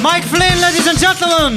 Mike Flynn, ladies and gentlemen.